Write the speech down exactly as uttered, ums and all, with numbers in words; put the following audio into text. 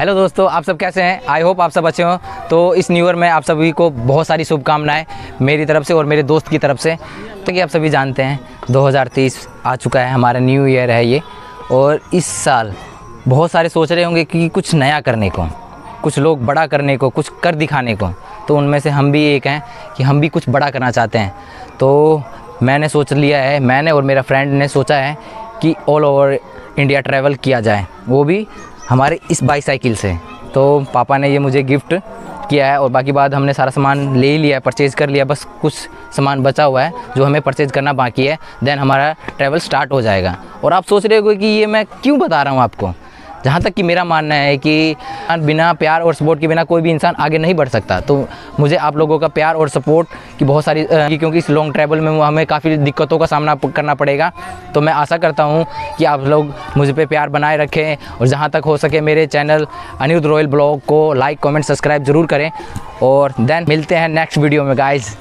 Hello दोस्तों, आप सब कैसे हैं? आई होप आप सब अच्छे हो। तो इस न्यू ईयर में आप सभी को बहुत सारी शुभकामनाएं मेरी तरफ से और मेरे दोस्त की तरफ से। तो कि आप सभी जानते हैं दो हज़ार तेईस आ चुका है, हमारा न्यू ईयर है ये। और इस साल बहुत सारे सोच रहे होंगे कि कुछ नया करने को, कुछ लोग बड़ा करने को, कुछ कर दिखाने को। तो उनमें से हम भी एक हैं कि हम भी कुछ बड़ा करना चाहते हैं। तो मैंने सोच लिया है, मैंने और मेरा फ्रेंड ने सोचा है कि ऑल ओवर इंडिया ट्रैवल किया जाए, वो भी हमारे इस बाईसाइकिल से। तो पापा ने ये मुझे गिफ्ट किया है और बाकी बाद हमने सारा सामान ले लिया है, परचेज़ कर लिया। बस कुछ सामान बचा हुआ है जो हमें परचेज़ करना बाकी है, देन हमारा ट्रैवल स्टार्ट हो जाएगा। और आप सोच रहे हो कि ये मैं क्यों बता रहा हूँ आपको, जहाँ तक कि मेरा मानना है कि बिना प्यार और सपोर्ट के बिना कोई भी इंसान आगे नहीं बढ़ सकता। तो मुझे आप लोगों का प्यार और सपोर्ट की बहुत सारी, क्योंकि इस लॉन्ग ट्रैवल में हमें काफ़ी दिक्कतों का सामना करना पड़ेगा। तो मैं आशा करता हूँ कि आप लोग मुझ पे प्यार बनाए रखें और जहाँ तक हो सके मेरे चैनल अनिरुद्ध रॉयल ब्लॉग को लाइक, कॉमेंट, सब्सक्राइब ज़रूर करें। और देन मिलते हैं नेक्स्ट वीडियो में गाइज़।